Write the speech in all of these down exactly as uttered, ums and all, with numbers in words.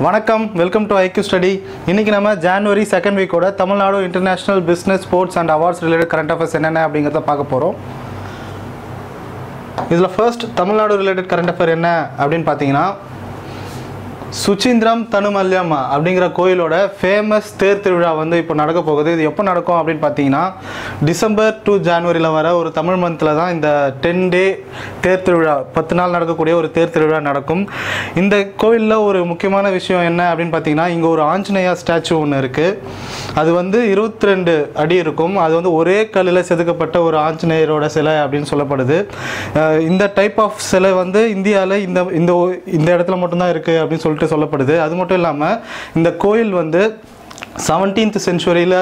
Welcome, welcome to I Q Study. Today, January second week oda Tamil Nadu International Business Sports and Awards related current affairs enna abingatha paakaporom. Idla first Tamil Nadu related current affair enna abdin pathina Suchindram Thanumalayan அப்படிங்கற கோயிலோட famous தேர் திருவிழா வந்து இப்போ நடக்க போகுது. இது எப்போ நடக்கும் அப்படினு பாத்தீங்கன்னா டிசம்பர் to ஜனவரில வர ஒரு தமிழ் மந்த்ல தான் இந்த ten day தேர் திருவிழா பத்து நாள் நடக்கக்கூடிய ஒரு தேர் திருவிழா நடக்கும். இந்த கோயில்ல ஒரு முக்கியமான விஷயம் என்ன அப்படினு பாத்தீங்கன்னா இங்க ஒரு ஆஞ்சநேயா ஸ்டாச்சு ஒன்னு இருக்கு. அது வந்து இருபத்தி இரண்டு அடி இருக்கும். அது வந்து ஒரே கல்லில செதுக்கப்பட்ட ஒரு ஆஞ்சநேயரோட சிலை அப்படினு சொல்லப்படுது. இந்த டைப் ஆஃப் சிலை வந்து இந்தியால இந்த இந்த இடத்துல மட்டும் தான் இருக்கு அப்படினு சொல்லிட்டு சொல்லப்படுது. அது மட்டும் இல்லாம இந்த கோயில் வந்து seventeenth சென்ச்சுரியில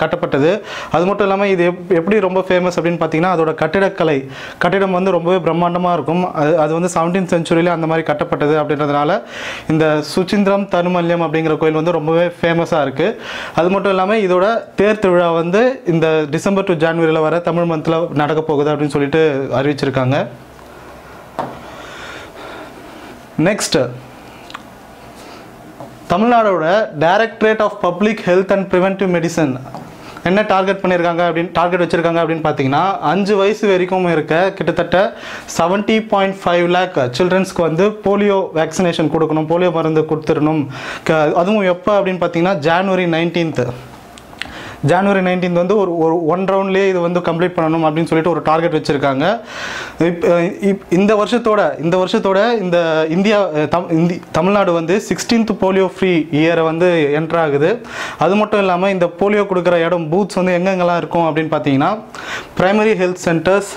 கட்டப்பட்டது. அது மட்டும் இல்லாம இது எப்படி ரொம்ப ஃபேமஸ் அப்படினு பாத்தீங்கன்னா அதோட கட்டிடக்கலை கட்டிடம் வந்து ரொம்பவே பிரம்மாண்டமா இருக்கும். அது வந்து seventeenth சென்ச்சுரியில அந்த மாதிரி கட்டப்பட்டது அப்படின்றதனால இந்த சுசீந்திரம் தனுமல்யம் அப்படிங்கற கோயில் வந்து ரொம்பவே ஃபேமஸா இருக்கு. அது மட்டும் இல்லாம இதோட தேர் திருவிழா வந்து இந்த டிசம்பர் to ஜனவரில வர தமிழ் மந்த்ல நடக்க போகுது அப்படினு சொல்லிட்டு அறிவிச்சிருக்காங்க. Next Tamil Nadu Directorate of Public Health and Preventive Medicine. என்ன டார்கெட் பண்ணிருக்காங்க அப்படிን டார்கெட் வச்சிருக்காங்க அப்படிን பாத்தீங்கன்னா ஐந்து வயசு வரைக்கும் இருக்க கிட்டத்தட்ட seventy point five lakh சில்ட்ரன்ஸ்க்கு வந்து போலியோ वैक्सीनेशन கொடுக்கணும், போலியோ மருந்து கொடுத்துறணும். அதுவும் எப்ப அப்படிን பாத்தீங்கன்னா January nineteenth. January nineteenth வந்து ஒரு one ரவுண்ட்லயே இது வந்து கம்ப்ளீட் பண்ணனும் அப்படினு சொல்லிட்டு ஒரு டார்கெட் வச்சிருக்காங்க. இந்த வருஷத்தோட இந்த வருஷத்தோட இந்த இந்தியா தமிழ்நாடு வந்து sixteenth போலியோ ஃப்ரீ இயரை வந்து என்டர் ஆகுது. அது மட்டும் இல்லாம இந்த போலியோ கொடுக்கிற இடம் பூத்ஸ் வந்து எங்கெங்கலாம் இருக்கும் அப்படினு பாத்தீங்கன்னா primary health centres,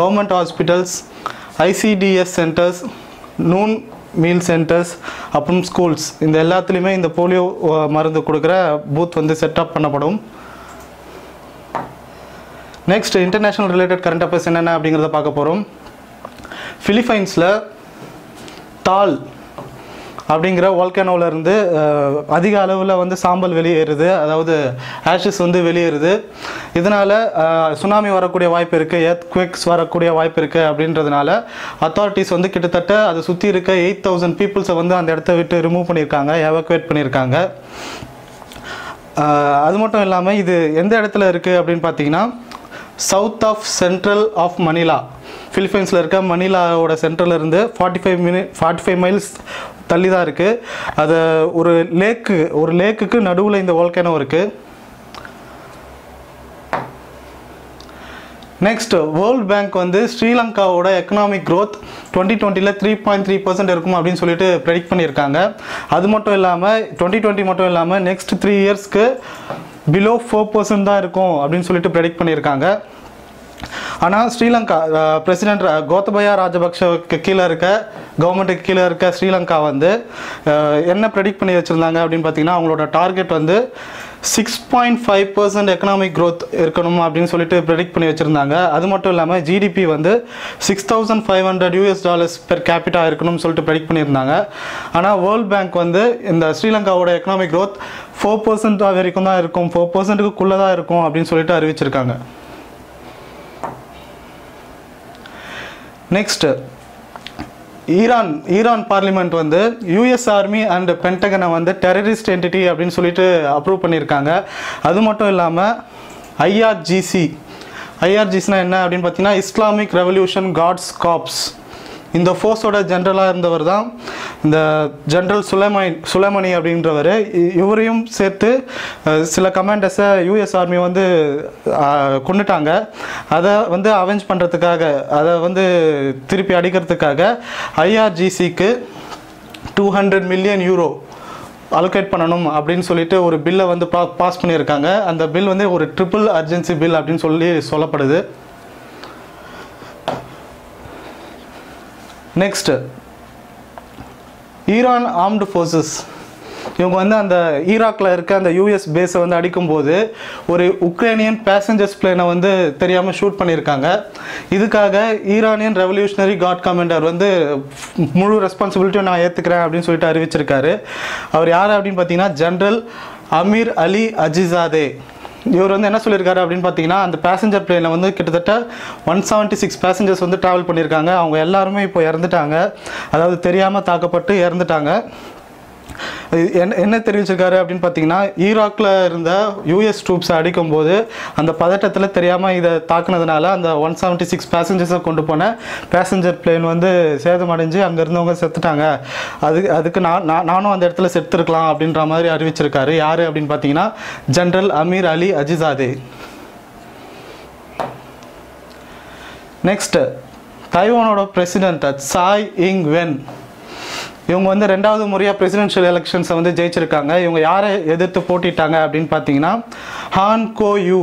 government hospitals, I C D S centres, noon meal centres, அப்புறம் ஸ்கூல்ஸ், இந்த எல்லாத்துலயுமே இந்த போலியோ மருந்து கொடுக்கிற பூத் வந்து செட்டப் பண்ணப்படும். Next international related current affairs என்னென்ன அப்படிங்கறத பார்க்க போறோம். பிலிப்பைன்ஸ்ல தால் அப்படிங்கற வால்கனோல இருந்து அதிக அளவுல வந்து சாம்பல் வெளியேறுது, அதாவது ஆஷஸ் வந்து வெளியேறுது. இதனால சுனாமி வரக்கூடிய வாய்ப்பு இருக்கு, எர்த்குவேக்ஸ் வரக்கூடிய வாய்ப்பு இருக்கு அப்படின்றதனால அத்தாரிட்டிஸ் வந்து கிட்டத்தட்ட அது சுத்தி இருக்க eight thousand பீப்பிள்ஸ் வந்து அந்த இடத்தை விட்டு ரிமூவ் பண்ணிருக்காங்க, எவாக்குவேட் பண்ணிருக்காங்க. அது மட்டும் இல்லாம இது எந்த இடத்துல இருக்கு அப்படினு பாத்தீங்கன்னா south of central of Manila, பிலிப்பைன்ஸ்ல இருக்க மணிலாவோட சென்ட்ரல்ல இருந்து forty-five forty-five miles தள்ளி தான் இருக்கு. அது ஒரு லேக் ஒரு லேக்குக்கு நடுவுல இந்த வால்கனோ இருக்கு. நெக்ஸ்ட் வேர்ல்ட் பேங்க் வந்து ஸ்ரீலங்காவோட எகனாமிக் growth twenty twenty ல three point three percent இருக்கும் அப்படினு சொல்லிட்டு பிரெடிக்ட் பண்ணிருக்காங்க. அது மட்டும் இல்லாம twenty twenty மட்டும் இல்லாம நெக்ஸ்ட் three இயர்ஸ்க்கு below four percent தான் இருக்கும் அப்படினு சொல்லிட்டு பிரெடிக்ட் பண்ணிருக்காங்க. ஆனா ஸ்ரீலங்கா பிரசிடென்ட் கோத்தபயா ராஜபக்சவுக்கு கீழ இருக்க கவர்மெண்ட்டுக்கு கீழ இருக்க ஸ்ரீலங்கா வந்து என்ன ப்ரெடிக்ட் பண்ணி வச்சிருந்தாங்க அப்படினு பாத்தீங்கன்னா அவங்களோட டார்கெட் வந்து six point five percent economic growth இருக்கணும் அப்படினு சொல்லிட்டு ப்ரெடிக்ட் பண்ணி வச்சிருந்தாங்க. அது மட்டும் இல்லாம ஜி டி பி வந்து six thousand five hundred U S dollars per capita இருக்கணும் சொல்லிட்டு ப்ரெடிக்ட் பண்ணிருந்தாங்க. ஆனா வேர்ல்ட் பேங்க் வந்து இந்த ஸ்ரீலங்காவோட எகனாமிக் growth four percent வரைக்கும் தான் இருக்கும், four percent க்கு குள்ள தான் இருக்கும் அப்படினு சொல்லிட்டு அறிவிச்சிருக்காங்க. Next, ஈரான் ஈரான் பார்லிமெண்ட் வந்து U S ஆர்மி அண்ட் பென்டகனை வந்து டெரரிஸ்ட் என்டிட்டி அப்படினு சொல்லிட்டு அப்ரூவ் பண்ணிருக்காங்க. அது மட்டும் இல்லாம I R G C I R G Cனா என்ன அப்படினு பார்த்தீங்கன்னா இஸ்லாமிக் ரெவல்யூஷன் கார்ட்ஸ் காப்ஸ், இந்த ஃபோர்ஸோட ஜெனரலாக இருந்தவர் தான் இந்த ஜெனரல் சுலைமானி சுலைமானி அப்படின்றவர். இவரையும் சேர்த்து சில கமாண்டர்ஸை யூஎஸ் ஆர்மி வந்து கொண்டுட்டாங்க. அதை வந்து அவெஞ்ச் பண்ணுறதுக்காக, அதை வந்து திருப்பி அடிக்கிறதுக்காக ஐஆர்ஜிசிக்கு two hundred million euro allocate பண்ணணும் அப்படின்னு சொல்லிட்டு ஒரு பில்லை வந்து பாஸ் பண்ணியிருக்காங்க. அந்த பில் வந்து ஒரு ட்ரிபிள் அர்ஜென்சி பில் அப்படின்னு சொல்லி சொல்லப்படுது. நெக்ஸ்ட் ஈரான் ஆர்ம்டு ஃபோர்ஸஸ் இவங்க வந்து அந்த ஈராக்ல இருக்க அந்த யூஎஸ் பேஸை வந்து அடிக்கும்போது ஒரு உக்ரைனியன் பேசஞ்சர்ஸ் பிளேனை வந்து தெரியாமல் ஷூட் பண்ணியிருக்காங்க. இதுக்காக ஈரானியன் ரெவல்யூஷனரி கார்ட் கமாண்டர் வந்து முழு ரெஸ்பான்சிபிலிட்டியும் நான் ஏற்றுக்கிறேன் அப்படின்னு சொல்லிட்டு அறிவிச்சிருக்காரு. அவர் யார் அப்படின்னு பார்த்தீங்கன்னா ஜெனரல் அமீர் அலி ஹஜிசாதே. இவர் வந்து என்ன சொல்லியிருக்காரு அப்படின்னு பார்த்தீங்கன்னா அந்த பேசஞ்சர் பிளேனில் வந்து கிட்டத்தட்ட ஒன் செவன்ட்டி சிக்ஸ் பேசஞ்சர்ஸ் வந்து ட்ராவல் பண்ணியிருக்காங்க. அவங்க எல்லாருமே இப்போ இறந்துட்டாங்க, அதாவது தெரியாமல் தாக்கப்பட்டு இறந்துட்டாங்க. என்ன தெரிவிச்சிருக்காரு அப்படின்னு பார்த்தீங்கன்னா, ஈராக்ல இருந்த யூஎஸ் ட்ரூப்ஸ் அடிக்கும் போது அந்த பதட்டத்தில் தெரியாமல் இதை தாக்குனதுனால அந்த ஒன் செவன்ட்டி சிக்ஸ் பேசஞ்சர்ஸை கொண்டு போன பேசஞ்சர் பிளேன் வந்து சேதமடைஞ்சு அங்கே இருந்தவங்க செத்துட்டாங்க. அது அதுக்கு நான் நானும் அந்த இடத்துல செத்துருக்கலாம் அப்படின்ற மாதிரி அறிவிச்சிருக்காரு. யார் அப்படின்னு பார்த்தீங்கன்னா general Amir Ali Hajizadeh. Next, தைவானோட பிரசிடென்ட் சாய் இங் வென். இவங்க வந்து ரெண்டாவது முறையாக பிரசிடென்ஷியல் எலெக்ஷன்ஸை வந்து ஜெயிச்சிருக்காங்க. இவங்க யாரை எதிர்த்து போட்டிட்டாங்க அப்படின்னு பார்த்தீங்கன்னா ஹான் கோயூ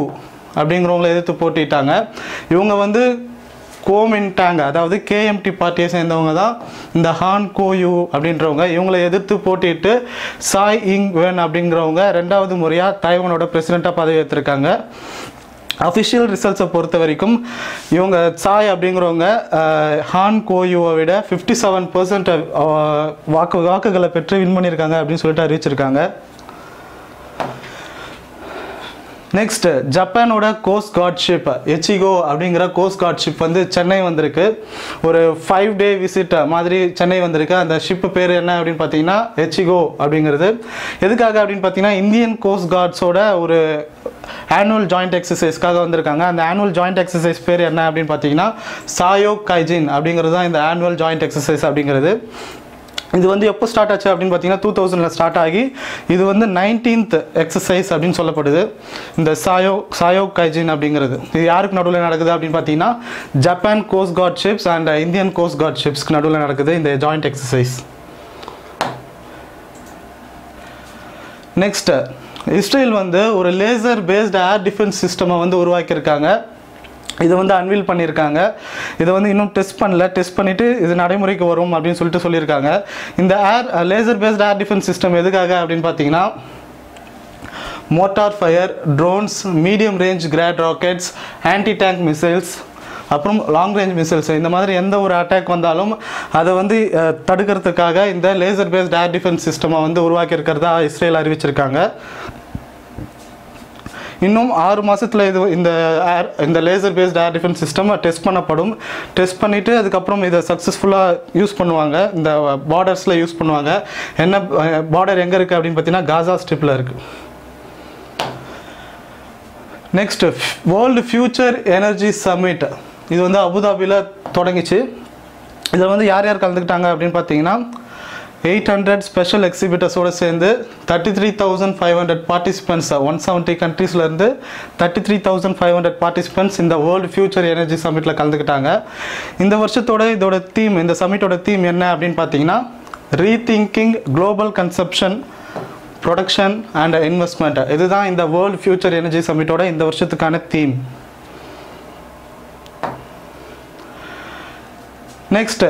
அப்படிங்கிறவங்களை எதிர்த்து போட்டிட்டாங்க. இவங்க வந்து கோமின்டாங்க, அதாவது கேஎம்டி பார்ட்டியை சேர்ந்தவங்க தான் இந்த ஹான் கோயூ அப்படின்றவங்க. இவங்களை எதிர்த்து போட்டிட்டு சாய் இங் வென் அப்படிங்கிறவங்க ரெண்டாவது முறையாக தைவானோட பிரசிடெண்ட்டாக பதவி ஏற்றிருக்காங்க. அஃபிஷியல் ரிசல்ட்ஸை பொறுத்த வரைக்கும் இவங்க சாய் அப்படிங்கிறவங்க ஹான் கோயூவை விட ஃபிஃப்டி செவன் பர்சன்ட் வாக்கு வாக்குகளை பெற்று வின் பண்ணியிருக்காங்க அப்படின்னு சொல்லிட்டு அறிவிச்சிருக்காங்க. நெக்ஸ்ட், ஜப்பானோட கோஸ்ட் கார்ட்ஷிப் எச்சிகோ அப்படிங்கிற கோஸ்ட் கார்ட்ஷிப் வந்து சென்னை வந்திருக்கு. ஒரு ஃபைவ் டே விசிட் மாதிரி சென்னை வந்திருக்கு. அந்த ஷிப்பு பேர் என்ன அப்படின்னு பார்த்தீங்கன்னா எச்சிகோ அப்படிங்கிறது. எதுக்காக அப்படின்னு பார்த்தீங்கன்னா இந்தியன் கோஸ்ட் கார்ட்ஸோட ஒரு ஆனுவல் ஜாயிண்ட் எக்ஸசைஸ்க்காக வந்திருக்காங்க. அந்த ஆனுவல் ஜாயிண்ட் எக்ஸசைஸ் பேர் என்ன அப்படின்னு பார்த்தீங்கன்னா சாயோ கைஜின் அப்படிங்கிறது தான் இந்த ஆனுவல் ஜாயிண்ட் எக்ஸசைஸ் அப்படிங்கிறது. இது வந்து எப்போ ஸ்டார்ட் ஆச்சு அப்படின்னு பார்த்தீங்கன்னா டூ தௌசண்டில் ஸ்டார்ட் ஆகி இது வந்து நைன்டீன்த் எக்ஸசைஸ் அப்படின்னு சொல்லப்படுது. இந்த சாயோ சாயோ கைஜின் அப்படிங்கிறது இது யாருக்கு நடுவில் நடக்குது அப்படின்னு பார்த்தீங்கன்னா Japan coast guard ships and Indian coast guard ஷிப்ஸ்க்கு நடுவில் நடக்குது இந்த ஜாயிண்ட் எக்ஸசைஸ். நெக்ஸ்ட், இஸ்ரேல் வந்து ஒரு லேசர் பேஸ்டு ஏர் டிஃபென்ஸ் சிஸ்டமை வந்து உருவாக்கியிருக்காங்க. இது வந்து அன்வீல் பண்ணியிருக்காங்க. இதை வந்து இன்னும் டெஸ்ட் பண்ணல, டெஸ்ட் பண்ணிவிட்டு இது நடைமுறைக்கு வரும் அப்படின்னு சொல்லிட்டு சொல்லியிருக்காங்க. இந்த air laser based air defence system எதுக்காக அப்படின்னு பார்த்தீங்கன்னா mortar fire, drones, medium range Grad rockets, anti tank missiles, அப்புறம் லாங் ரேஞ்ச் மிசைல்ஸ், இந்த மாதிரி எந்த ஒரு அட்டாக் வந்தாலும் அதை வந்து தடுக்கிறதுக்காக இந்த லேசர் பேஸ்டு ஏர் டிஃபென்ஸ் சிஸ்டமை வந்து உருவாக்கியிருக்கிறதா இஸ்ரேல் அறிவிச்சிருக்காங்க. இன்னும் ஆறு மாதத்தில் இது இந்த ஏர் இந்த laser based air defence system test பண்ணப்படும். டெஸ்ட் பண்ணிவிட்டு அதுக்கப்புறம் இதை சக்ஸஸ்ஃபுல்லாக யூஸ் பண்ணுவாங்க. இந்த பார்டர்ஸில் யூஸ் பண்ணுவாங்க. என்ன பார்டர் எங்கே இருக்குது அப்படின்னு பார்த்தீங்கன்னா காசா ஸ்ட்ரிப்பில் இருக்குது. Next, world future energy summit இது வந்து அபுதாபியில் தொடங்கிச்சு. இதில் வந்து யார் யார் கலந்துக்கிட்டாங்க அப்படின்னு பார்த்தீங்கன்னா எயிட் ஹண்ட்ரட் ஸ்பெஷல் எக்ஸிபிட்டர்ஸோடு சேர்ந்து thirty three thousand five hundred participants one seventy கண்ட்ரீஸ்லேருந்து thirty three thousand five hundred participants இந்த வேர்ல்டு ஃபியூச்சர் எனர்ஜி சம்மிட்டில் கலந்துக்கிட்டாங்க. இந்த வருஷத்தோட இதோட தீம், இந்த சம்மிட்டோட தீம் என்ன அப்படின்னு பார்த்தீங்கன்னா rethinking global conception, production and investment. இதுதான் இந்த வேர்ல்டு ஃபியூச்சர் எனர்ஜி சம்மிட்டோட இந்த வருஷத்துக்கான தீம். நெக்ஸ்ட்,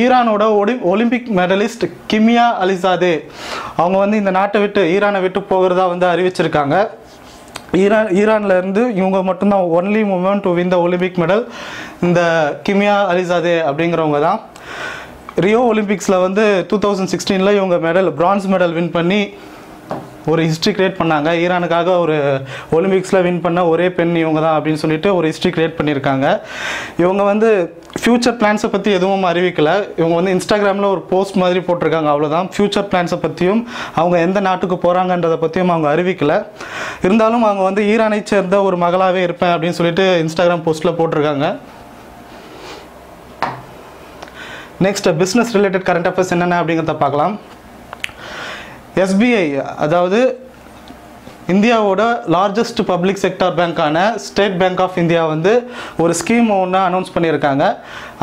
ஈரானோட ஒலி ஒலிம்பிக் மெடலிஸ்ட் கிமியா அலிசாதே அவங்க வந்து இந்த நாட்டை விட்டு ஈரானை விட்டு போகிறதா வந்து அறிவிச்சிருக்காங்க. ஈரான் ஈரான்லேருந்து இவங்க மட்டும்தான் only woman to win the Olympic medal. இந்த கிமியா அலிசாதே அப்படிங்கிறவங்க தான் ரியோ ஒலிம்பிக்ஸில் வந்து டூ தௌசண்ட் சிக்ஸ்டீனில் இவங்க மெடல் பிரான்ஸ் மெடல் வின் பண்ணி ஒரு ஹிஸ்ட்ரி கிரியேட் பண்ணாங்க. ஈரானுக்காக ஒரு ஒலிம்பிக்ஸில் வின் பண்ண ஒரே பெண் இவங்க தான் அப்படின்னு சொல்லிட்டு ஒரு ஹிஸ்ட்ரி கிரியேட் பண்ணியிருக்காங்க. இவங்க வந்து ஃப்யூச்சர் பிளான்ஸை பற்றி எதுவும் அறிவிக்கலை. இவங்க வந்து இன்ஸ்டாகிராமில் ஒரு போஸ்ட் மாதிரி போட்டிருக்காங்க, அவ்வளோதான். ஃப்யூச்சர் பிளான்ஸை பற்றியும் அவங்க எந்த நாட்டுக்கு போகிறாங்கன்றதை பற்றியும் அவங்க அறிவிக்கலை. இருந்தாலும் அவங்க வந்து ஈரானை சேர்ந்த ஒரு மகளாகவே இருப்பேன் அப்படின்னு சொல்லிட்டு இன்ஸ்டாகிராம் போஸ்ட்டில் போட்டிருக்காங்க. Next, business related current affairs என்னென்ன அப்படிங்கிறத பார்க்கலாம். எஸ்பிஐ, அதாவது இந்தியாவோட லார்ஜஸ்ட் பப்ளிக் செக்டார் பேங்கான ஸ்டேட் பேங்க் ஆஃப் இந்தியா வந்து ஒரு ஸ்கீம் ஒன்று அனௌன்ஸ் பண்ணியிருக்காங்க.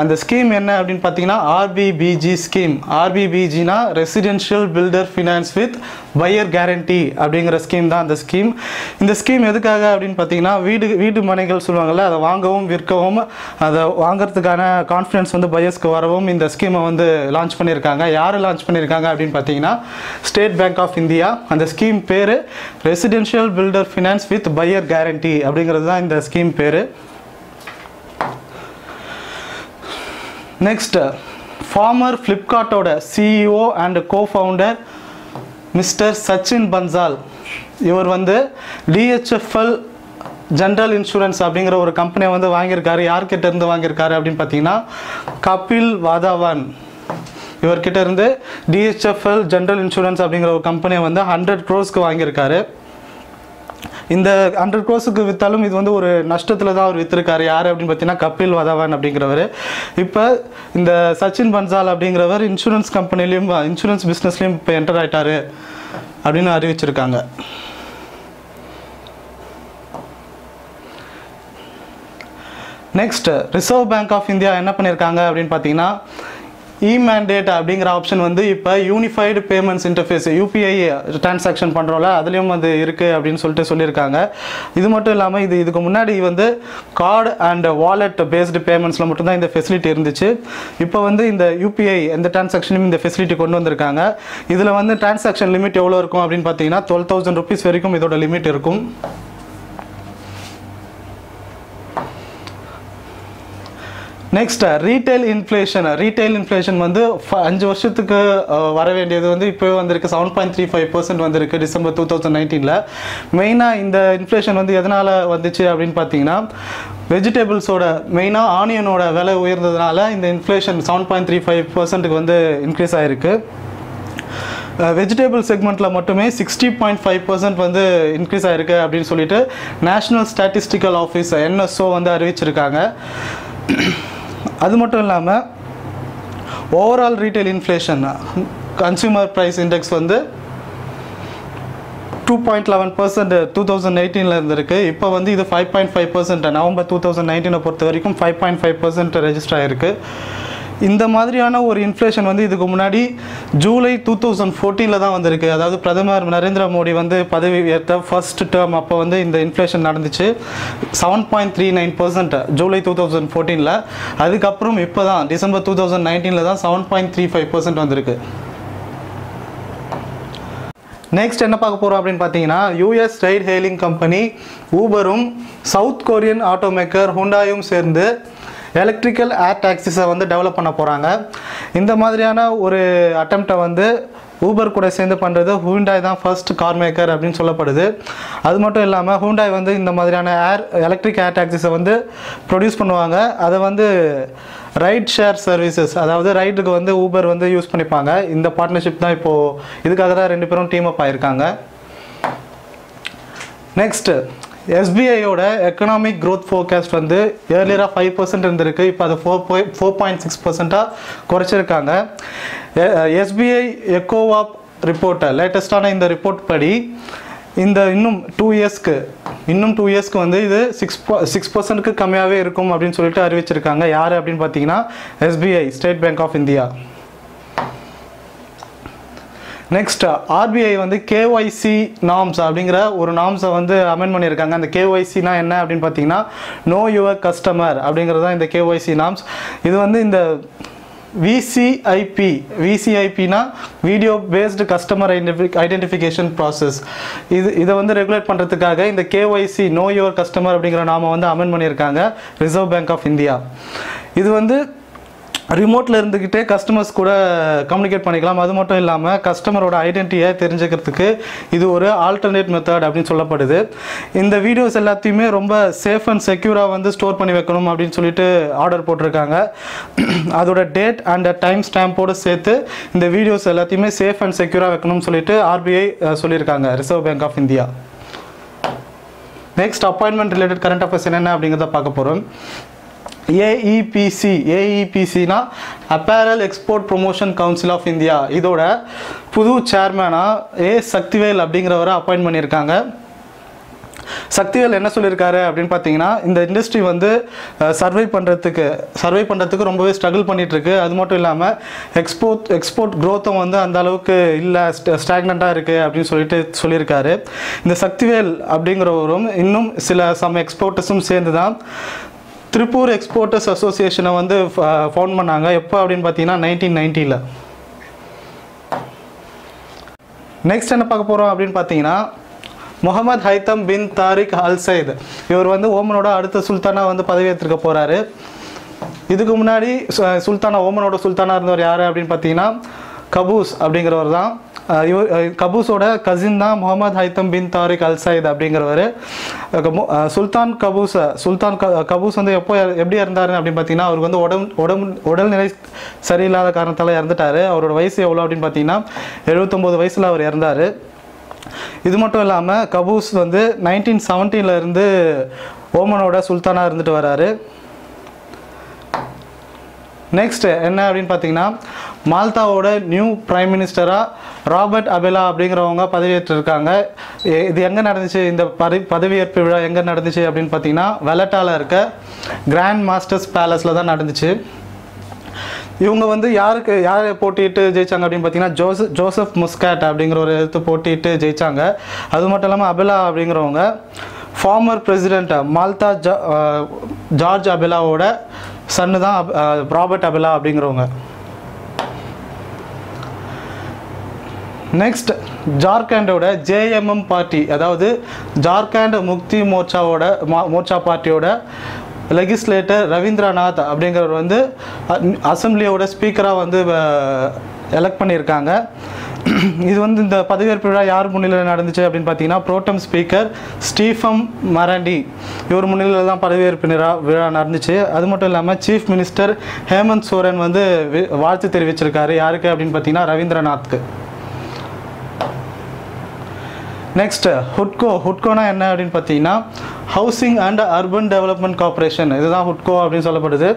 அந்த ஸ்கீம் என்ன அப்படின்னு பார்த்தீங்கன்னா ஆர்பிபிஜி ஸ்கீம். ஆர்பிபிஜினா residential builder finance with buyer guarantee அப்படிங்கிற ஸ்கீம் தான் அந்த ஸ்கீம். இந்த ஸ்கீம் எதுக்காக அப்படின்னு பார்த்தீங்கன்னா வீடு வீடு மனைகள் சொல்லுவாங்கள்ல, அதை வாங்கவும் விற்கவும் அதை வாங்கிறதுக்கான கான்ஃபிடன்ஸ் வந்து பையர்ஸ்க்கு வரவும் இந்த ஸ்கீமை வந்து லான்ச் பண்ணியிருக்காங்க. யார் லான்ச் பண்ணியிருக்காங்க அப்படின்னு பார்த்தீங்கன்னா ஸ்டேட் பேங்க் ஆஃப் இந்தியா. அந்த ஸ்கீம் பேர் residential residential builder finance with buyer guarantee அப்படிங்கிறது தான் இந்த ஸ்கீம் பேர். நெக்ஸ்ட், ஃபார்மர் ஃப்ளிப்கார்ட்டோட CEO and cofounder mister Sachin Bansal. இவர் வந்து டிஹெச்எஃப்எல் ஜென்ரல் இன்சூரன்ஸ் அப்படிங்கிற ஒரு கம்பெனியை வந்து வாங்கியிருக்காரு. யார்கிட்ட இருந்து வாங்கியிருக்காரு அப்படின்னு பார்த்தீங்கன்னா கபில் வாதாவான் இவர்கிட்ட இருந்து D H F L General Insurance அப்படிங்கிற ஒரு கம்பெனி வந்து one hundred crores வாங்கியிருக்காரு. இந்த one hundred crores வித்தாலும் இது வந்து ஒரு நஷ்டத்துல தான் அவர் வித்திருக்காரு. யார் அப்படினு பார்த்தீங்கன்னா கபில் வதவான் அப்படிங்கிறவர். இப்போ இந்த சச்சின் பன்சால் அப்படிங்கிறவர் இன்சூரன்ஸ் கம்பெனிலயும் இன்சூரன்ஸ் பிசினஸ்லயும் இப்போ என்டர் ஆயிட்டாரு அப்படினு அறிவிச்சிருக்காங்க. Next reserve bank of India என்ன பண்ணிருக்காங்க அப்படினு பார்த்தீங்கன்னா e-mandate அப்படிங்கற ஆப்ஷன் வந்து இப்ப unified payments interface U P I transaction பண்றோம்ல அதுலயும் அது இருக்கு அப்படினு சொல்லிட்டு சொல்லிருக்காங்க. இது மட்டும் இல்லாம இது இதுக்கு முன்னாடி வந்து கார்டு அண்ட் வாலெட் பேஸ்டு பேமெண்ட்ஸ்ல மட்டும் தான் இந்த ஃபெசிலிட்டி இருந்துச்சு. இப்போ வந்து இந்த U P I அந்த ட்ரான்சாக்ஷனும் இந்த ஃபெசிலிட்டி கொண்டு வந்திருக்காங்க. இதுல வந்து ட்ரான்சாக்ஷன் லிமிட் எவ்வளவு இருக்கும் அப்படினு பார்த்தீங்கன்னா twelve thousand rupees வரைக்கும் இதோட லிமிட் இருக்கும். Next retail inflation retail inflation வந்து அஞ்சு வருஷத்துக்கு வர வேண்டியது வந்து இப்போ வந்திருக்கு seven point three five percent வந்திருக்கு டிசம்பர் டூ தௌசண்ட் நைன்டீனில். மெயினாக இந்த இன்ஃப்ளேஷன் வந்து எதனால் வந்துச்சு அப்படின்னு பார்த்தீங்கன்னா வெஜிடபிள்ஸோட மெயினாக ஆனியனோட விலை உயர்ந்ததுனால இந்த inflation seven point three five பர்சன்ட்டுக்கு வந்து இன்க்ரீஸ் ஆகிருக்கு. வெஜிடபிள் செக்மெண்ட்டில் மட்டுமே சிக்ஸ்டி பாயிண்ட் ஃபைவ் பர்சன்ட் வந்து இன்க்ரீஸ் ஆகிருக்கு அப்படின்னு சொல்லிட்டு national statistical office N S O வந்து அறிவிச்சிருக்காங்க. அது மட்டும் இல்லாமல் overall retail inflation consumer price index வந்து two point eleven percent two thousand எயிட்டீனில் இருந்திருக்கு. இப்போ வந்து இது five point five percent November two thousand நைன்டீனை பொறுத்த வரைக்கும் five point five percent register ஆகிருக்கு. இந்த மாதிரியான ஒரு இன்ஃப்ளேஷன் வந்து இதுக்கு முன்னாடி ஜூலை டூ தௌசண்ட் ஃபோர்டீனில் தான் வந்திருக்கு. அதாவது பிரதமர் நரேந்திர மோடி வந்து பதவி ஏற்ற ஃபர்ஸ்ட் டேர்ம் அப்போ வந்து இந்த இன்ஃப்ளேஷன் நடந்துச்சு seven point three nine percent July two thousand ஃபோர்டீனில். அதுக்கப்புறம் இப்போ தான் டிசம்பர் டூ தௌசண்ட் நைன்டீனில் தான் seven point three five percent வந்திருக்கு. நெக்ஸ்ட் என்ன பார்க்க போகிறோம் அப்படின்னு பார்த்தீங்கன்னா U S ride hailing company ஊபரும் சவுத் கொரியன் ஆட்டோமேக்கர் ஹுண்டாயும் சேர்ந்து எலக்ட்ரிக்கல் ஏர் டாக்ஸிஸை வந்து டெவலப் பண்ண போகிறாங்க. இந்த மாதிரியான ஒரு அட்டெம்ப்டை வந்து ஊபர் கூட சேர்ந்து பண்ணுறது ஹூண்டாய் தான் ஃபர்ஸ்ட் கார் மேக்கர் அப்படின்னு சொல்லப்படுது. அது மட்டும் இல்லாமல் ஹூண்டாய் வந்து இந்த மாதிரியான ஏர் எலக்ட்ரிக் ஏர் டாக்ஸிஸை வந்து ப்ரொடியூஸ் பண்ணுவாங்க. அதை வந்து ரைட் ஷேர் சர்வீசஸ் அதாவது ரைடுக்கு வந்து ஊபர் வந்து யூஸ் பண்ணிப்பாங்க. இந்த பார்ட்னர்ஷிப் தான் இப்போது இதுக்காக தான் ரெண்டு பேரும் டீம் அப் ஆகியிருக்காங்க. நெக்ஸ்ட்டு S B I-யோட எக்கனாமிக் க்ரோத் ஃபோர்காஸ்ட் வந்து ஏர்லியராக ஃபைவ் பர்சன்ட் இருந்திருக்கு. இப்போ அதை ஃபோர் பாய் ஃபோர் பாயிண்ட் சிக்ஸ் பர்சென்ட்டாக குறைச்சிருக்காங்க. S B I எக்கோவாப் ரிப்போர்ட்டை லேட்டஸ்டான இந்த ரிப்போர்ட் படி இந்த இன்னும் டூ இயர்ஸ்க்கு இன்னும் டூ இயர்ஸ்க்கு வந்து இது சிக்ஸ் சிக்ஸ் பர்சன்ட்டுக்கு கம்மியாகவே இருக்கும் அப்படின்னு சொல்லிட்டு அறிவிச்சிருக்காங்க. யார் அப்படின்னு பார்த்தீங்கன்னா S B I state bank of India. Next R B I வந்து K Y C நார்ம்ஸ் அப்படிங்கிற ஒரு நார்ம்ஸை வந்து அமெண்ட் பண்ணியிருக்காங்க. அந்த K Y C-னா என்ன அப்படின்னு பார்த்தீங்கன்னா நோ யுவர் கஸ்டமர் அப்படிங்கிறதான் இந்த K Y C நார்ம்ஸ். இது வந்து இந்த V C I P V C I P-னா video based customer identification process இது இதை வந்து ரெகுலேட் பண்ணுறதுக்காக இந்த K Y C know your customer அப்படிங்கிற நாம வந்து அமெண்ட் பண்ணியிருக்காங்க ரிசர்வ் பேங்க் ஆஃப் இந்தியா. இது வந்து ரிமோட்டில் இருந்துக்கிட்டே கஸ்டமர்ஸ் கூட கம்யூனிகேட் பண்ணிக்கலாம். அது மட்டும் இல்லாமல் கஸ்டமரோட ஐடென்டிட்டியை தெரிஞ்சுக்கிறதுக்கு இது ஒரு ஆல்டர்னேட் மெத்தட் அப்படின்னு சொல்லப்படுது. இந்த வீடியோஸ் எல்லாத்தையுமே ரொம்ப சேஃப் அண்ட் செக்யூராக வந்து ஸ்டோர் பண்ணி வைக்கணும் அப்படின்னு சொல்லிட்டு ஆர்டர் போட்டிருக்காங்க. அதோட டேட் அண்ட் டைம் ஸ்டாம்போடு சேர்த்து இந்த வீடியோஸ் எல்லாத்தையுமே சேஃப் அண்ட் செக்யூராக வைக்கணும்னு சொல்லிட்டு R B I சொல்லியிருக்காங்க reserve bank of India. Next appointment related current affairs என்னென்ன அப்படிங்கிறத பார்க்க போகிறோம். A E P C A E P C-னா Apparel Export Promotion Council of India இதோட புது சேர்மனா ஏ சக்திவேல் அப்படிங்கிறவரை அப்பாயிண்ட் பண்ணியிருக்காங்க. சக்திவேல் என்ன சொல்லியிருக்காரு அப்படின்னு பார்த்தீங்கன்னா இந்த இண்டஸ்ட்ரி வந்து சர்வை பண்ணுறதுக்கு சர்வை பண்ணுறதுக்கு ரொம்பவே ஸ்ட்ரகிள் பண்ணிகிட்ருக்கு. அது மட்டும் இல்லாமல் எக்ஸ்போர்ட் எக்ஸ்போர்ட் க்ரோத்தும் வந்து அந்த அளவுக்கு இல்லை ஸ்டாக்னண்ட்டாக இருக்குது அப்படின்னு சொல்லிட்டு சொல்லியிருக்காரு. இந்த சக்திவேல் அப்படிங்கிறவரும் இன்னும் சில சம் எக்ஸ்போர்ட்டர்ஸும் சேர்ந்து தான் திருப்பூர் எக்ஸ்போர்ட்டர்ஸ் அசோசியேஷனை வந்து ஃபவுண்ட் பண்ணாங்க. எப்போ அப்படின்னு பார்த்தீங்கன்னா நைன்டீன் நைன்ட்டியில். நெக்ஸ்ட் என்ன பார்க்க போகிறோம் அப்படின்னு பார்த்தீங்கன்னா Muhammad Haitham bin Tariq al Said இவர் வந்து ஓமனோட அடுத்த சுல்தானாக வந்து பதவியேற்றுக்க போகிறாரு. இதுக்கு முன்னாடி சுல்தானா ஓமனோட சுல்தானாக இருந்தவர் யார் அப்படின்னு பார்த்தீங்கன்னா கபூஸ் அப்படிங்கிறவர் தான். கபூஸோட கசின் தான் Muhammad Haitham bin Tariq al Said அப்படிங்கிறவர். சுல்தான் கபூஸ் சுல்தான் கபூஸ் வந்து எப்போ எப்படி இருந்தாருன்னு அப்படின்னு பார்த்தீங்கன்னா, அவருக்கு வந்து உடம்பு உடம்பு உடல்நிலை சரியில்லாத காரணத்தால் இறந்துட்டார். அவரோட வயசு எவ்வளோ அப்படின்னு பார்த்தீங்கன்னா எழுபத்தொம்போது வயசில் அவர் இறந்தார். இது மட்டும் இல்லாமல் கபூஸ் வந்து நைன்டீன் செவன்டீனில் இருந்து ஓமனோட சுல்தானாக இருந்துட்டு வராரு. நெக்ஸ்ட் என்ன அப்படின்னு பார்த்தீங்கன்னா, மால்தாவோட நியூ பிரைம் மினிஸ்டராக ராபர்ட் அபெலா அப்படிங்கிறவங்க பதவியேற்றிருக்காங்க. இது எங்கே நடந்துச்சு, இந்த பதவி பதவியேற்பு விழா எங்கே நடந்துச்சு அப்படின்னு பார்த்தீங்கன்னா வெலட்டாவில் இருக்க கிராண்ட் மாஸ்டர்ஸ் பேலஸில் தான் நடந்துச்சு. இவங்க வந்து யாருக்கு யாரை போட்டிட்டு ஜெயித்தாங்க அப்படின்னு பார்த்தீங்கன்னா ஜோஸ் ஜோசப் முஸ்காட் அப்படிங்கிற ஒரு எழுத்து போட்டிட்டு ஜெயித்தாங்க. அது மட்டும் இல்லாமல் அபெலா அப்படிங்கிறவங்க ஃபார்மர் பிரசிடெண்ட் மால்தா ஜா ஜார்ஜ் அபெலாவோட சன்னு தான் ராபர்ட் அபெலா அப்படிங்கிறவங்க. நெக்ஸ்ட் ஜார்க்கண்டோட ஜேஎம்எம் பார்ட்டி, அதாவது ஜார்க்கண்ட் முக்தி மோர்ச்சாவோட மோர்ச்சா பார்ட்டியோட லெகிஸ்லேட்டர் ரவீந்திரநாத் அப்படிங்கிறவர் வந்து அசம்பிளியோட ஸ்பீக்கராக வந்து எலெக்ட் பண்ணியிருக்காங்க. இது வந்து இந்த பதவியேற்பு விழா யார் முன்னிலையில் நடந்துச்சு அப்படின்னு பார்த்தீங்கன்னா புரோட்டம் ஸ்பீக்கர் ஸ்டீஃபன் மராண்டி இவர் முன்னிலையில் தான் பதவியேற்பு விழா விழா நடந்துச்சு. அது மட்டும் இல்லாமல் சீஃப் மினிஸ்டர் ஹேமந்த் சோரன் வந்து வாழ்த்து தெரிவிச்சிருக்காரு. யாருக்கு அப்படின்னு பார்த்தீங்கன்னா ரவீந்திரநாத்க்கு. நெக்ஸ்ட் ஹுட்கோ. ஹுட்கோனா என்ன அப்படின்னு பார்த்தீங்கன்னா housing and urban development corporation, இதுதான் ஹுட்கோ அப்படின்னு சொல்லப்படுது.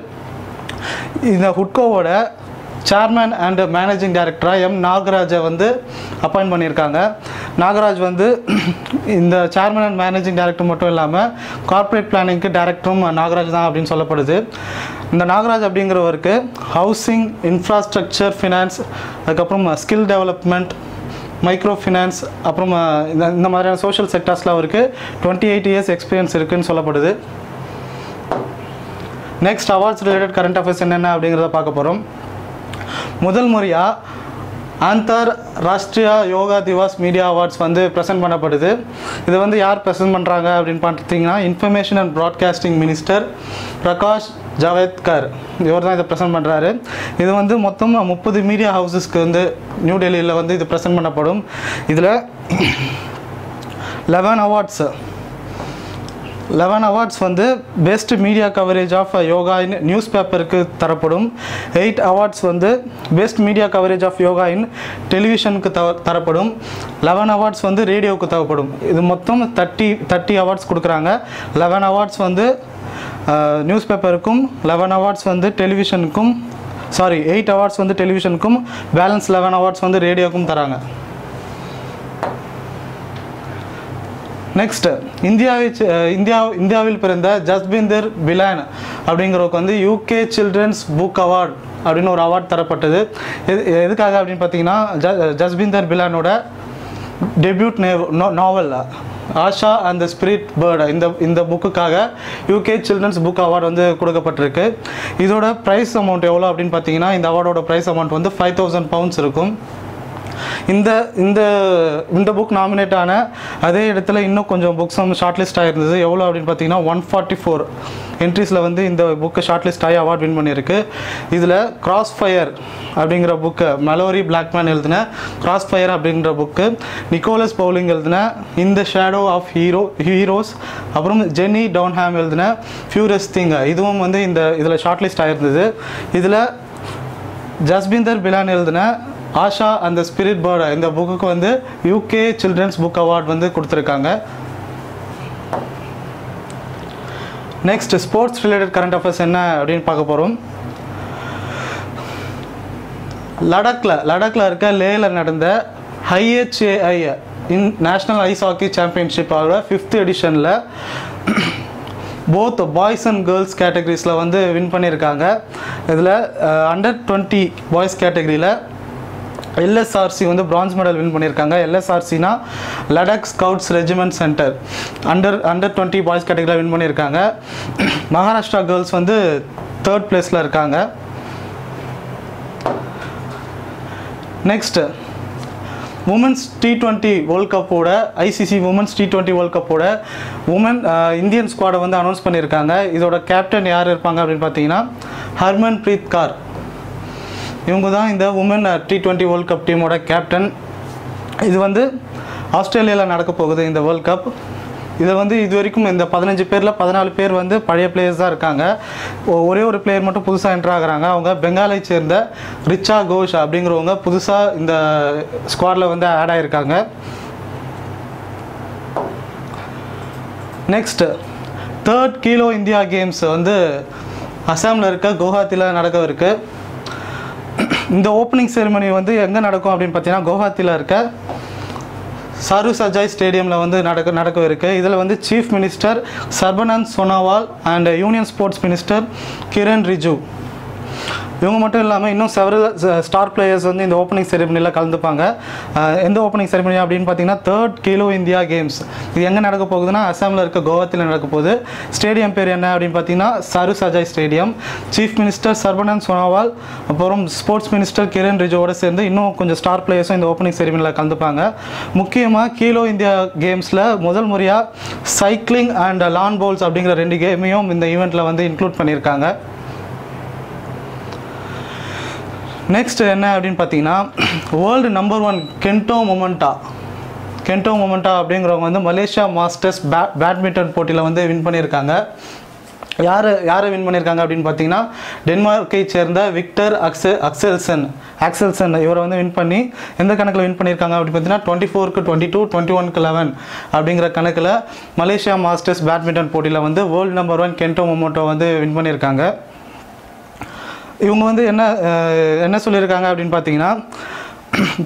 இந்த ஹுட்கோவோட சேர்மேன் அண்ட் மேனேஜிங் டைரக்டராக எம் நாகராஜை வந்து அப்பாயிண்ட் பண்ணியிருக்காங்க. நாகராஜ் வந்து இந்த சேர்மேன் அண்ட் மேனேஜிங் டைரக்டர் மட்டும் இல்லாமல் கார்ப்பரேட் பிளானிங்க்கு டைரக்டரும் நாகராஜ் தான் அப்படின்னு சொல்லப்படுது. இந்த நாகராஜ் அப்படிங்கிறவருக்கு ஹவுசிங், இன்ஃப்ராஸ்ட்ரக்சர் ஃபினான்ஸ், அதுக்கப்புறம் ஸ்கில் டெவலப்மெண்ட், மைக்ரோ ஃபினான்ஸ், அப்புறம் இந்த இந்த மாதிரியான சோஷியல் செக்டார்ஸில் அவருக்கு டுவெண்ட்டி எயிட் இயர்ஸ் எக்ஸ்பீரியன்ஸ் இருக்குதுன்னு சொல்லப்படுது. Next awards related current affairs என்னென்ன அப்படிங்கிறத பார்க்க போகிறோம். முதல் முறையாக ஆந்தர் ராஷ்ட்ரிய யோகா திவாஸ் மீடியா அவார்ட்ஸ் வந்து ப்ரெசென்ட் பண்ணப்படுது. இது வந்து யார் ப்ரெசென்ட் பண்ணுறாங்க அப்படின்னு பார்த்தீங்கன்னா information and broadcasting minister Prakash Javadekar இவர் தான் இதை ப்ரெசென்ட் பண்ணுறாரு. இது வந்து மொத்தம் முப்பது மீடியா ஹவுசஸ்க்கு வந்து நியூ டெல்லியில் வந்து இது ப்ரெசென்ட் பண்ணப்படும். இதில் லெவன் அவார்ட்ஸ் லெவன் அவார்ட்ஸ் வந்து best media coverage of yoga in news பேப்பருக்கு தரப்படும். எயிட் அவார்ட்ஸ் வந்து best media coverage of yoga in டெலிவிஷனுக்கு த தரப்படும் லெவன் அவார்ட்ஸ் வந்து ரேடியோவுக்கு தரப்படும். இது மொத்தம் தேர்ட்டி தேர்ட்டி அவார்ட்ஸ் கொடுக்குறாங்க. லெவன் அவார்ட்ஸ் வந்து நியூஸ் பேப்பருக்கும், லெவன் அவார்ட்ஸ் வந்து டெலிவிஷனுக்கும், சாரி எயிட் அவார்ட்ஸ் வந்து டெலிவிஷனுக்கும், பேலன்ஸ் லெவன் அவார்ட்ஸ் வந்து ரேடியோவுக்கும் தராங்க. நெக்ஸ்ட் இந்தியாவை இந்தியா இந்தியாவில் பிறந்த ஜஸ்பிந்தர் பிலான் அப்படிங்கிறவருக்கு வந்து யூகே சில்ட்ரன்ஸ் புக் அவார்ட் அப்படின்னு ஒரு அவார்ட் தரப்பட்டது. எது எதுக்காக அப்படின்னு பார்த்தீங்கன்னா ஜ ஜஸ்பிந்தர் பிலானோட டெபியூட் நே நோ novel Asha and the spirit bird இந்த இந்த புக்குக்காக யூகே சில்ட்ரன்ஸ் புக் அவார்டு வந்து கொடுக்கப்பட்டிருக்கு. இதோட ப்ரைஸ் அமௌண்ட் எவ்வளோ அப்படின்னு பார்த்தீங்கன்னா இந்த அவார்டோட ப்ரைஸ் அமௌண்ட் வந்து ஃபைவ் தௌசண்ட் பவுண்ட்ஸ் இருக்கும். இந்த இந்த இந்த புக் நாமினேட் ஆன அதே இடத்துல இன்னும் கொஞ்சம் புக்ஸ் வந்து ஷார்ட் லிஸ்ட் ஆகிருந்தது. எவ்வளோ அப்படின்னு பார்த்தீங்கன்னா ஒன் ஃபார்ட்டி ஃபோர் என்ட்ரிஸில் வந்து இந்த புக்கு ஷார்ட் லிஸ்ட் ஆகி அவார்ட் வின் பண்ணியிருக்கு. இதில் கிராஸ்ஃபயர் அப்படிங்கிற புக்கு, மலோரி பிளாக்மேன் எழுதின கிராஸ்ஃபயர் அப்படிங்கிற புக்கு, நிக்கோலஸ் பவுலிங் எழுதின இந்த ஷேடோ ஆஃப் ஹீரோ ஹீரோஸ், அப்புறம் ஜென்னி டவுன்ஹாம் எழுதின ஃபியூரஸ் திங் இதுவும் வந்து இந்த இதில் ஷார்ட் லிஸ்ட் ஆகிருந்தது. இதில் ஜஸ்பிந்தர் பிலான் எழுதின ஆஷா அந்த ஸ்பிரிட் பேர்டு இந்த புக்குக்கு வந்து யூகே சில்ட்ரன்ஸ் புக் அவார்ட் வந்து கொடுத்துருக்காங்க. Next sports related current affairs என்ன அப்படின்னு பார்க்க போகிறோம். லடாக்ல லடாக்ல இருக்க லேல நடந்த IHAI in national ice hockey சாம்பியன்ஷிப்போட ஃபிஃப்த் எடிஷனில் போத் பாய்ஸ் அண்ட் கேர்ள்ஸ் கேட்டகரிஸில் வந்து வின் பண்ணியிருக்காங்க. இதில் அண்டர் டுவெண்ட்டி பாய்ஸ் கேட்டகரியில் எல்எஸ்ஆர்சி வந்து பிரான்ஸ் மெடல் வின் பண்ணியிருக்காங்க. எல்எஸ்ஆர்சினா Ladakh scouts regiment centre under under twenty boys கேட்டகரியில் வின் பண்ணியிருக்காங்க. மகாராஷ்டிரா கேர்ள்ஸ் வந்து தேர்ட் பிளேஸில் இருக்காங்க. Next women's T twenty world கப்போட ICC women's T twenty world கப்போட உமன் இந்தியன் ஸ்குவாடை வந்து அனௌன்ஸ் பண்ணியிருக்காங்க. இதோட கேப்டன் யார் இருப்பாங்க அப்படின்னு பார்த்தீங்கன்னா ஹர்மன் பிரீத் கார் இவங்க தான் இந்த woman T twenty world cup டீமோட கேப்டன். இது வந்து ஆஸ்திரேலியாவில் நடக்க போகுது இந்த வேர்ல்ட் கப். இதை வந்து இது வரைக்கும் இந்த பதினஞ்சு பேரில் பதினாலு பேர் வந்து பழைய பிளேயர்ஸ் தான் இருக்காங்க. ஒரே ஒரு பிளேயர் மட்டும் புதுசாக என்ட்ரு ஆகுறாங்க. அவங்க பெங்காலை சேர்ந்த ரிச்சா கோஷ் அப்படிங்கிறவங்க புதுசாக இந்த ஸ்குவாடில் வந்து ஆட் ஆகியிருக்காங்க. Next third Khelo India games வந்து அசாமில் இருக்க குவஹாத்தியில் நடக்க இருக்கு. இந்த ஓப்பனிங் செரிமனி வந்து எங்கே நடக்கும் அப்படின்னு பார்த்தீங்கன்னா குவஹாத்தியில் இருக்க சருசஜாய் ஸ்டேடியமில் வந்து நடக்க நடக்க இருக்குது. இதில் வந்து chief minister Sarbananda Sonowal and union sports minister Kiren Rijiju இவங்க மட்டும் இல்லாமல் இன்னும் செவரல் ஸ்டார் பிளேயர்ஸ் வந்து இந்த ஓப்பனிங் செரிமனியில் கலந்துப்பாங்க. எந்த ஓப்பனிங் செரிமனி அப்படின்னு பார்த்தீங்கன்னா தேர்ட் கீழோ இந்தியா கேம்ஸ். இது எங்கே நடக்க போகுதுன்னா அசாமில் இருக்க கோவாத்தில் நடக்க போகுது. ஸ்டேடியம் பேர் என்ன அப்படின்னு பார்த்தீங்கன்னா Sarusajai stadium. Chief minister Sarbananda Sonowal அப்புறம் ஸ்போர்ட்ஸ் மினிஸ்டர் கிரண் ரிஜுவோட சேர்ந்து இன்னும் கொஞ்சம் ஸ்டார் பிளேயர்ஸும் இந்த ஓப்பனிங் செரிமனியில் கலந்துப்பாங்க. முக்கியமாக கீழோ இந்தியா கேம்ஸில் முதல் முறையாக சைக்கிளிங் அண்ட் லான் பவுல்ஸ் அப்படிங்கிற ரெண்டு கேமையும் இந்த ஈவெண்ட்டில் வந்து இன்க்ளூட் பண்ணியிருக்காங்க. நெக்ஸ்ட் என்ன அப்படின்னு பார்த்தீங்கன்னா world number one Kento Momota Kento Momota அப்படிங்கிறவங்க வந்து மலேசியா மாஸ்டர்ஸ் பே பேட்மிண்டன் போட்டியில் வந்து வின் பண்ணியிருக்காங்க. யார் யாரை வின் பண்ணியிருக்காங்க அப்படின்னு பார்த்தீங்கன்னா டென்மார்க்கை சேர்ந்த விக்டர் அக்செ அக்செல்சன் ஆக்செல்சன் இவரை வந்து வின் பண்ணி எந்த கணக்கில் வின் பண்ணியிருக்காங்க அப்படின்னு பார்த்தீங்கன்னா டுவெண்ட்டி ஃபோருக்கு டுவெண்ட்டி டூ டுவெண்ட்டி ஒன்க்கு லெவன் அப்படிங்கிற கணக்கில் மலேசியா மாஸ்டர்ஸ் பேட்மிண்டன் போட்டியில் வந்து world number one Kento Momota வந்து வின் பண்ணியிருக்காங்க. இவங்க வந்து என்ன என்ன சொல்லியிருக்காங்க அப்படின்னு பார்த்தீங்கன்னா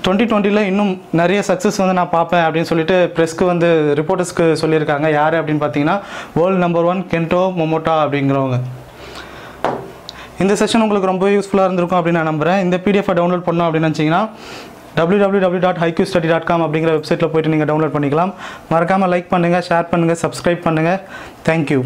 டுவெண்ட்டி டுவெண்ட்டியில் இன்னும் நிறைய சக்ஸஸ் வந்து நான் பார்ப்பேன் அப்படின்னு சொல்லிட்டு ப்ரெஸ்க்கு வந்து ரிப்போர்ட்டர்ஸ்க்கு சொல்லியிருக்காங்க. யார் அப்படின்னு பார்த்தீங்கன்னா world number one Kento Momota அப்படிங்கிறவங்க. இந்த செஷன் உங்களுக்கு ரொம்ப யூஸ்ஃபுல்லாக இருந்திருக்கும் அப்படின்னு நான் நம்புகிறேன். இந்த பிடிஎஃபை டவுன்லோட் பண்ணோம் அப்படின்னு நினச்சிங்கன்னா W W W dot IQ study dot com அப்படிங்கிற வெப்சைட்டில் போய்ட்டு நீங்கள் டவுன்லோட் பண்ணிக்கலாம். மறக்காமல் லைக் பண்ணுங்கள், ஷேர் பண்ணுங்கள், சப்ஸ்கிரைப் பண்ணுங்கள். தேங்க்யூ.